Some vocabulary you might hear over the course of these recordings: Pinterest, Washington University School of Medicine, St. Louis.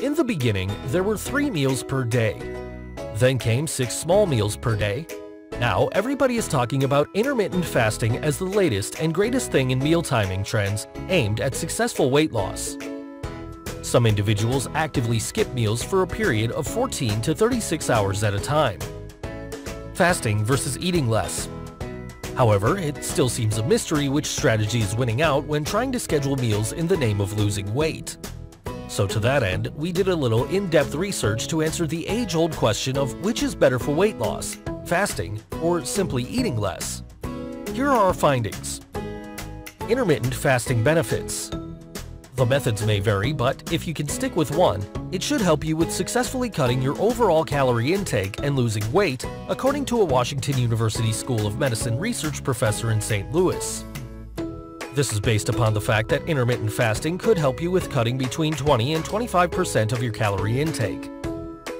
In the beginning, there were 3 meals per day. Then came 6 small meals per day. Now everybody is talking about intermittent fasting as the latest and greatest thing in meal timing trends aimed at successful weight loss. Some individuals actively skip meals for a period of 14 to 36 hours at a time. Fasting versus eating less. However, it still seems a mystery which strategy is winning out when trying to schedule meals in the name of losing weight. So to that end, we did a little in-depth research to answer the age-old question of which is better for weight loss, fasting, or simply eating less. Here are our findings. Intermittent fasting benefits. The methods may vary, but if you can stick with one, it should help you with successfully cutting your overall calorie intake and losing weight, according to a Washington University School of Medicine research professor in St. Louis. This is based upon the fact that intermittent fasting could help you with cutting between 20 and 25% of your calorie intake.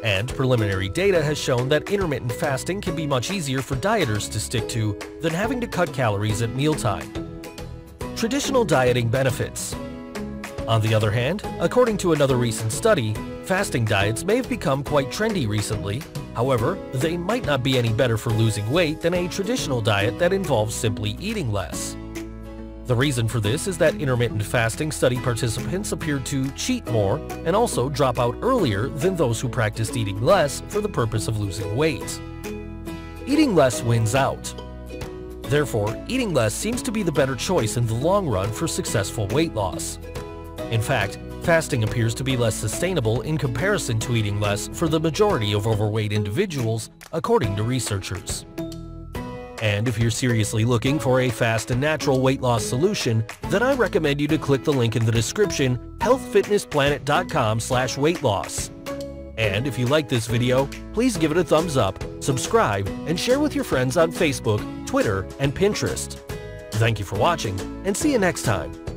And preliminary data has shown that intermittent fasting can be much easier for dieters to stick to than having to cut calories at mealtime. Traditional dieting benefits. On the other hand, according to another recent study, fasting diets may have become quite trendy recently. However, they might not be any better for losing weight than a traditional diet that involves simply eating less. The reason for this is that intermittent fasting study participants appeared to cheat more and also drop out earlier than those who practiced eating less for the purpose of losing weight. Eating less wins out. Therefore, eating less seems to be the better choice in the long run for successful weight loss. In fact, fasting appears to be less sustainable in comparison to eating less for the majority of overweight individuals, according to researchers. And if you're seriously looking for a fast and natural weight loss solution, then I recommend you to click the link in the description, healthfitnessplanet.com/weightloss. And if you like this video, please give it a thumbs up, subscribe, and share with your friends on Facebook, Twitter, and Pinterest. Thank you for watching, and see you next time.